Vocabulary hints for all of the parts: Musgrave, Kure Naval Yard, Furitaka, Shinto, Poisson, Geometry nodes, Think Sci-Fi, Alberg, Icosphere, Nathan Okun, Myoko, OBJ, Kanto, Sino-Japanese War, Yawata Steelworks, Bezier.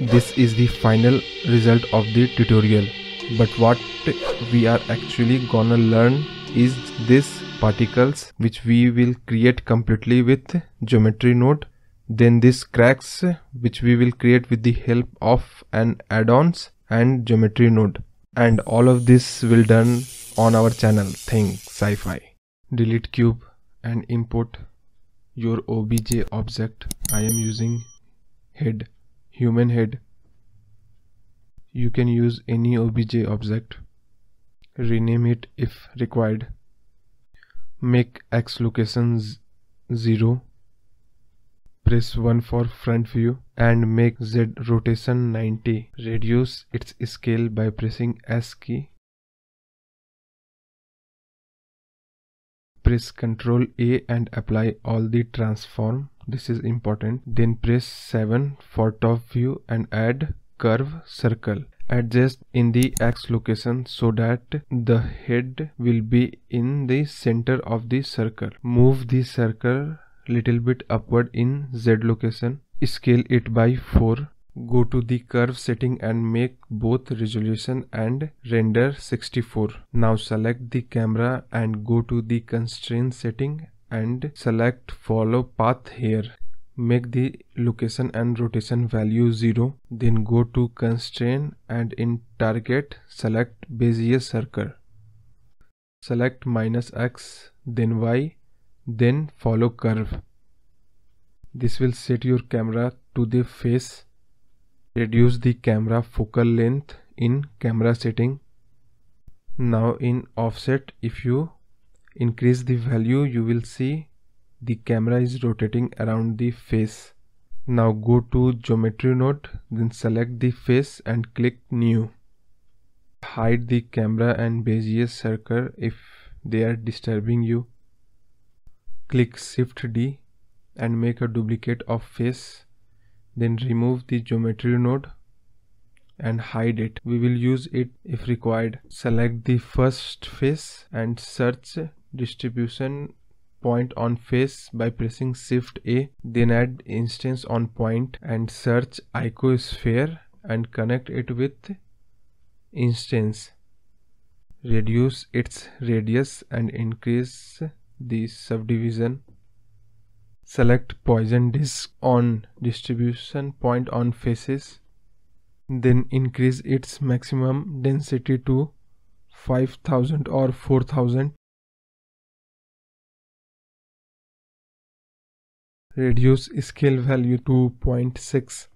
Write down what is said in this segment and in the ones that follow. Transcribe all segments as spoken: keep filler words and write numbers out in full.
This is the final result of the tutorial, but what we are actually gonna learn is this particles, which we will create completely with geometry node, then this cracks, which we will create with the help of an add-ons and geometry node, and all of this will done on our channel Think Sci-Fi. Delete cube and import your obj object. I am using head, human head. You can use any obj object, rename it if required. Make X locations zero, press one for front view, and make Z rotation ninety. Reduce its scale by pressing S key. Press Ctrl A and apply all the transform. This is important. Then press seven for top view and add curve circle. Adjust in the X location so that the head will be in the center of the circle. Move the circle little bit upward in Z location. Scale it by four. Go to the curve setting and make both resolution and render sixty-four. Now select the camera and go to the constraint setting and select follow path here. Make the location and rotation value zero, then go to constraint and in target select Bezier circle. Select minus X, then Y, then follow curve. This will set your camera to the face. Reduce the camera focal length in camera setting. Now in offset, if you increase the value, you will see the camera is rotating around the face. Now go to geometry node, then select the face and click new. Hide the camera and Bezier circle if they are disturbing you. Click Shift D and make a duplicate of face. Then remove the geometry node and hide it. We will use it if required. Select the first face and search distribution point on face by pressing Shift A, then add instance on point and search Icosphere and connect it with instance. Reduce its radius and increase the subdivision. Select Poisson disk on distribution point on faces, then increase its maximum density to five thousand or four thousand. Reduce scale value to zero point six.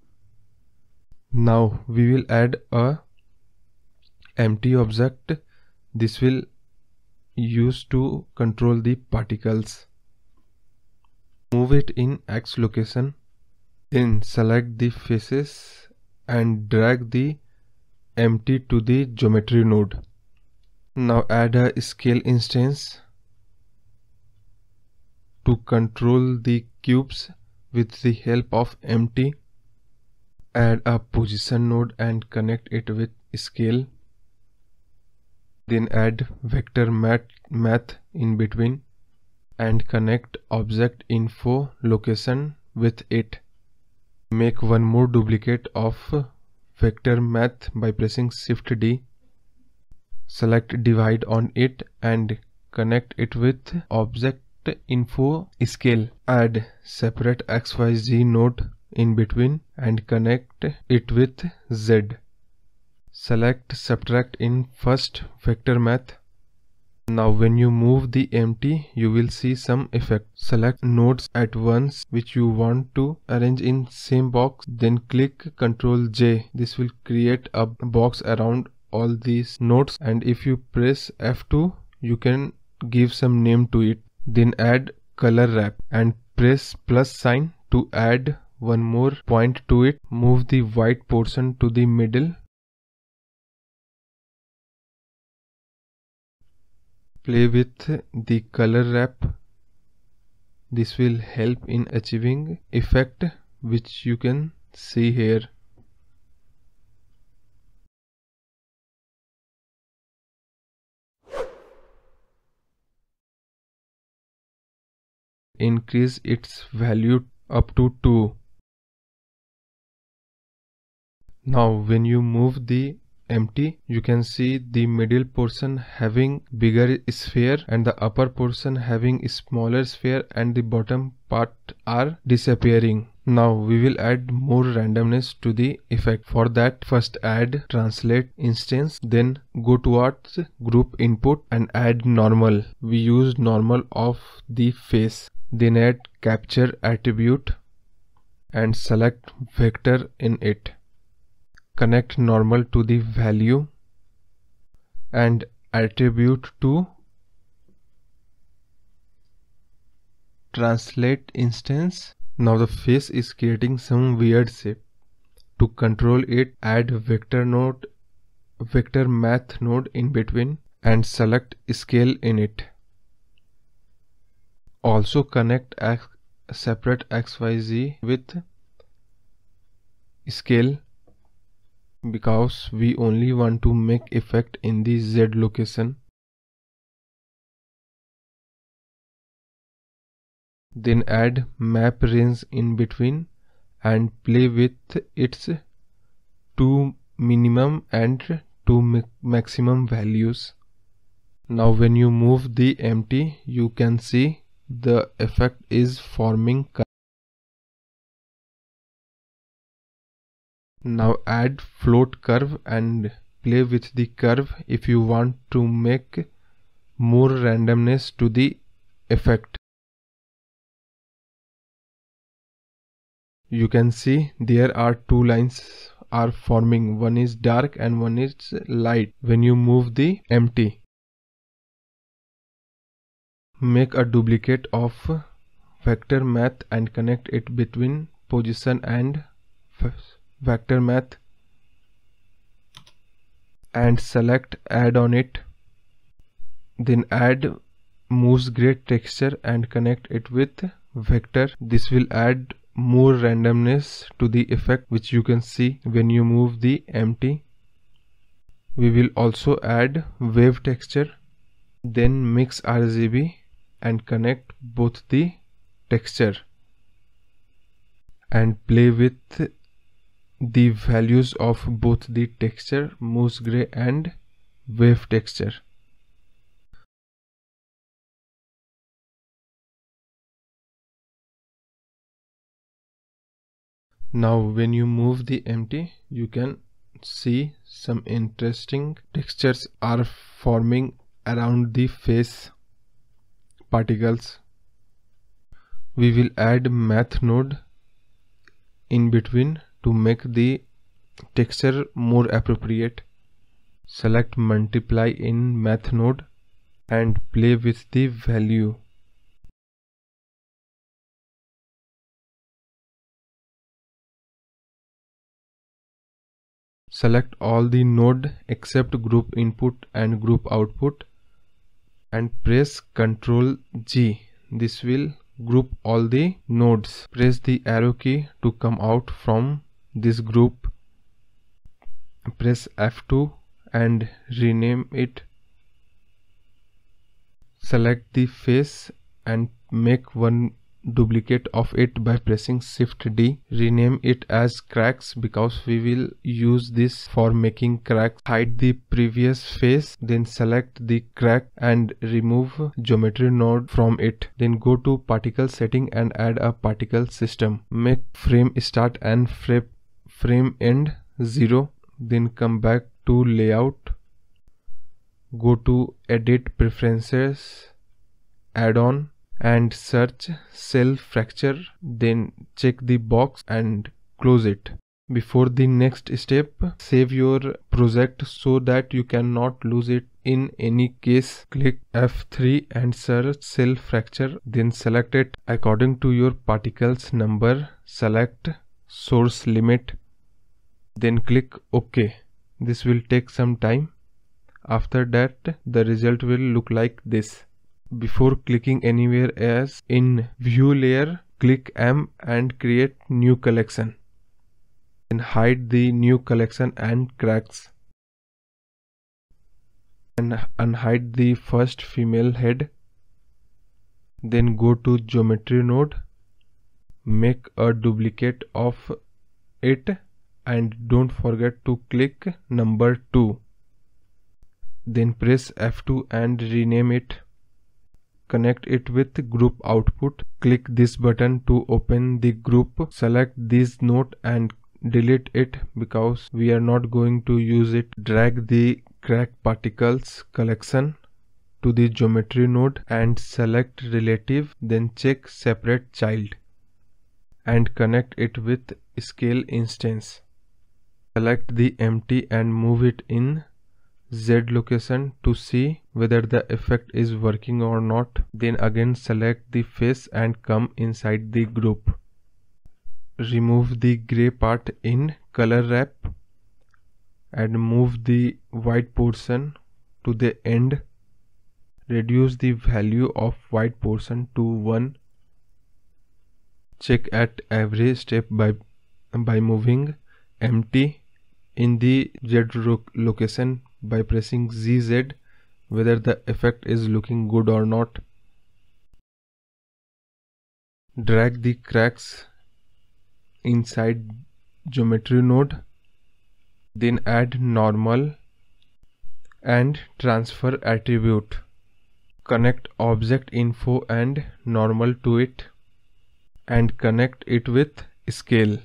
Now we will add a empty object. This will use to control the particles. Move it in X location. Then select the faces and drag the empty to the geometry node. Now add a scale instance to control the cubes with the help of empty. Add a position node and connect it with scale. Then add vector math, math in between and connect object info location with it. Make one more duplicate of vector math by pressing Shift D. Select divide on it and connect it with object info scale. Add separate X Y Z node in between and connect it with Z. Select subtract in first vector math. Now when you move the empty, you will see some effect. Select nodes at once which you want to arrange in same box, then click Ctrl J. This will create a box around all these nodes, and if you press F two, you can give some name to it. Then add color wrap and press plus sign to add one more point to it. Move the white portion to the middle. Play with the color wrap. This will help in achieving effect which you can see here. Increase its value up to two. Now when you move the empty, you can see the middle portion having bigger sphere and the upper portion having smaller sphere, and the bottom part are disappearing. Now we will add more randomness to the effect. For that, first add translate instance, then go towards group input and add normal. We use normal of the face, then add capture attribute and select vector in it. Connect normal to the value and attribute to translate instance. Now the face is creating some weird shape. To control it, add vector node, vector math node in between and select scale in it. Also connect X, separate X Y Z with scale, because we only want to make effect in the Z location. Then add map range in between and play with its two minimum and two maximum values. Now when you move the empty, you can see the effect is forming. Now add float curve and play with the curve if you want to make more randomness to the effect. You can see there are two lines are forming, one is dark and one is light. When you move the empty, make a duplicate of vector math and connect it between position and vector math and select add on it. Then add Musgrave texture and connect it with vector. This will add more randomness to the effect, which you can see when you move the empty. We will also add wave texture, then mix R G B and connect both the texture and play with the values of both the texture, Musgrave and wave texture. Now when you move the empty, you can see some interesting textures are forming around the face particles. We will add math node in between to make the texture more appropriate. Select multiply in math node and play with the value. Select all the node except group input and group output and press Ctrl G. This will group all the nodes. Press the arrow key to come out from this group. Press F two and rename it. Select the face and make one duplicate of it by pressing Shift D. Rename it as cracks because we will use this for making cracks. Hide the previous face, then select the crack and remove geometry node from it. Then go to particle setting and add a particle system. Make frame start and frame end zero. Then come back to layout. Go to edit preferences, add on, and search cell fracture, then check the box and close it. Before the next step, save your project so that you cannot lose it in any case. Click F three and search cell fracture, then select it. According to your particles number, select source limit, then click OK. This will take some time. After that, the result will look like this. Before clicking anywhere else, in view layer, click M and create new collection, and hide the new collection and cracks, and unhide the first female head. Then go to geometry node, make a duplicate of it and don't forget to click number two. Then press F two and rename it. Connect it with group output. Click this button to open the group. Select this note and delete it because we are not going to use it. Drag the crack particles collection to the geometry node and select relative, then check separate child and connect it with scale instance. Select the empty and move it in Z location to see whether the effect is working or not. Then again select the face and come inside the group. Remove the gray part in color wrap and move the white portion to the end. Reduce the value of white portion to one. Check at every step by, by moving empty in the Z location by pressing Z Z whether the effect is looking good or not. Drag the cracks inside geometry node, then add normal and transfer attribute. Connect object info and normal to it and connect it with scale.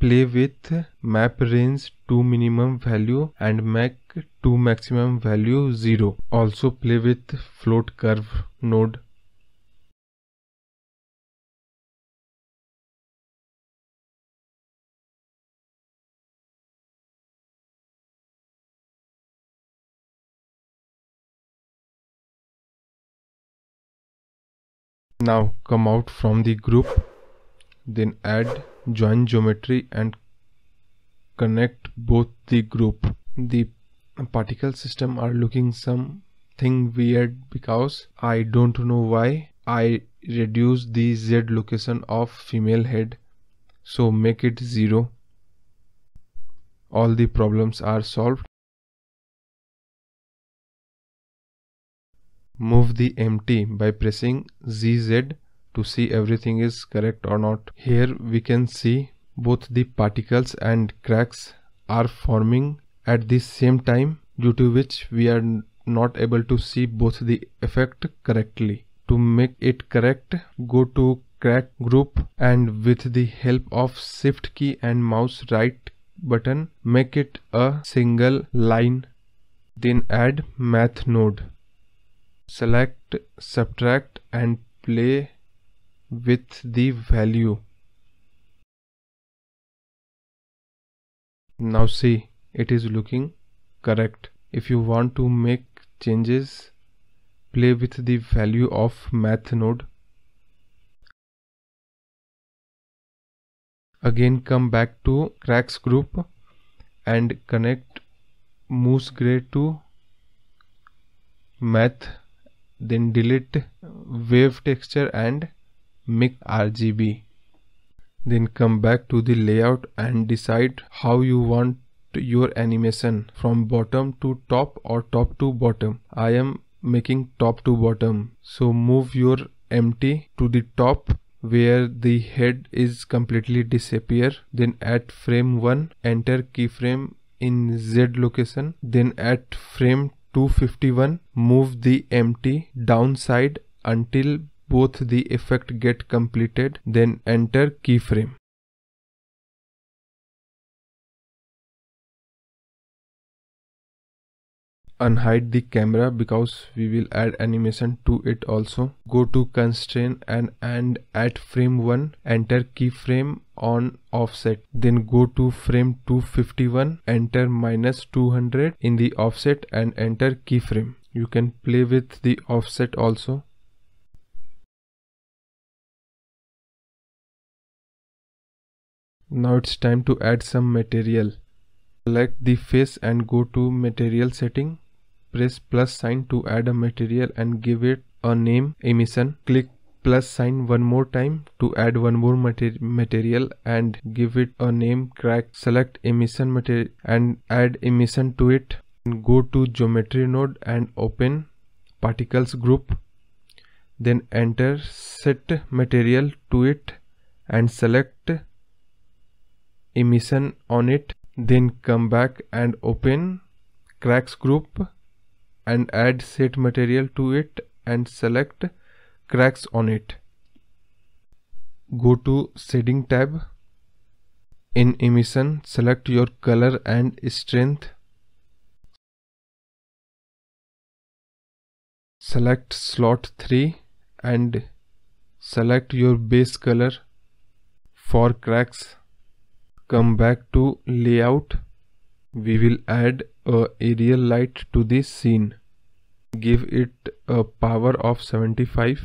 Play with map range to minimum value and make to maximum value zero. Also play with float curve node. Now come out from the group, then add join geometry and connect both the group. The particle system are looking something weird because I don't know why I reduced the Z location of female head, so make it zero. All the problems are solved. Move the empty by pressing Z Z to see everything is correct or not. Here we can see both the particles and cracks are forming at the same time, due to which we are not able to see both the effect correctly. To make it correct, go to crack group and with the help of shift key and mouse right button make it a single line. Then add math node. Select subtract and play with the value. Now see, it is looking correct. If you want to make changes, play with the value of math node. Again come back to cracks group and connect Musgrave to math, then delete wave texture and make R G B. Then come back to the layout and decide how you want your animation, from bottom to top or top to bottom. I am making top to bottom, so move your empty to the top where the head is completely disappear. Then at frame one enter keyframe in Z location, then at frame two fifty-one move the empty downside until both the effect get completed, then enter keyframe. Unhide the camera because we will add animation to it also. Go to constraint and, and at frame one enter keyframe on offset. Then go to frame two fifty-one, enter minus two hundred in the offset and enter keyframe. You can play with the offset also. Now it's time to add some material. Select the face and go to material setting. Press plus sign to add a material and give it a name, emission. Click plus sign one more time to add one more mater- material and give it a name, crack. Select emission material and add emission to it. Go to geometry node and open particles group, then enter set material to it and select emission on it, then come back and open cracks group and add set material to it and select cracks on it. Go to shading tab. In emission, select your color and strength. Select slot three and select your base color. For cracks, come back to layout. We will add a aerial light to this scene. Give it a power of seventy-five.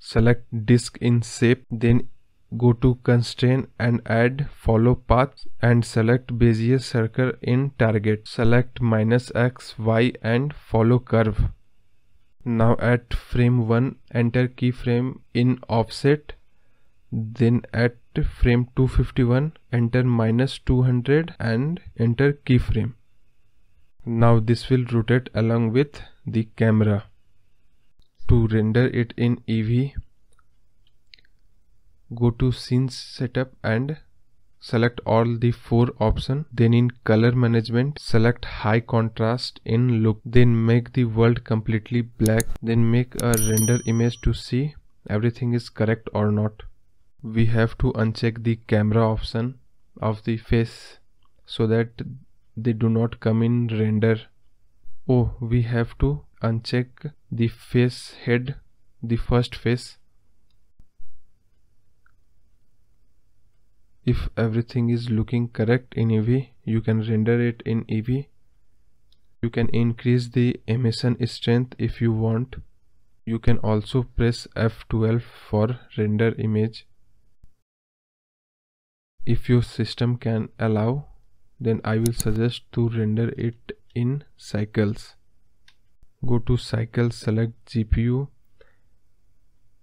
Select disk in shape, then go to constraint and add follow path and select Bezier circle in target. Select minus X, Y and follow curve. Now at frame one, enter keyframe in offset. Then at frame two fifty-one, enter minus two hundred and enter keyframe. Now this will rotate along with the camera. To render it in E V, go to scene setup and select all the four options. Then in color management, select high contrast in look. Then make the world completely black. Then make a render image to see everything is correct or not. We have to uncheck the camera option of the face so that they do not come in render. Oh, we have to uncheck the face head, the first face. If everything is looking correct in E V, you can render it in E V. You can increase the emission strength if you want. You can also press F twelve for render image. If your system can allow, then I will suggest to render it in cycles. Go to cycle, select G P U.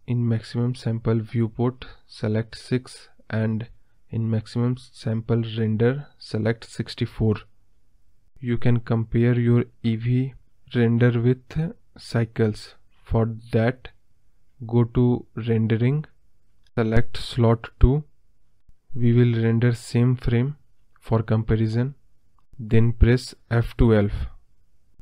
In maximum sample viewport, select six and in maximum sample render, select sixty-four. You can compare your E V render with cycles. For that, go to rendering, select slot two. We will render same frame for comparison. Then press F twelve.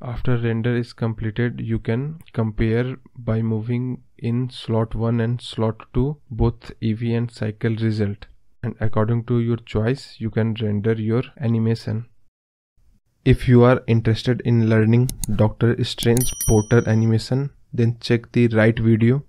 After render is completed, you can compare by moving in slot one and slot two both E V and cycle result, and according to your choice you can render your animation. If you are interested in learning Doctor Strange Porter animation, then check the right video.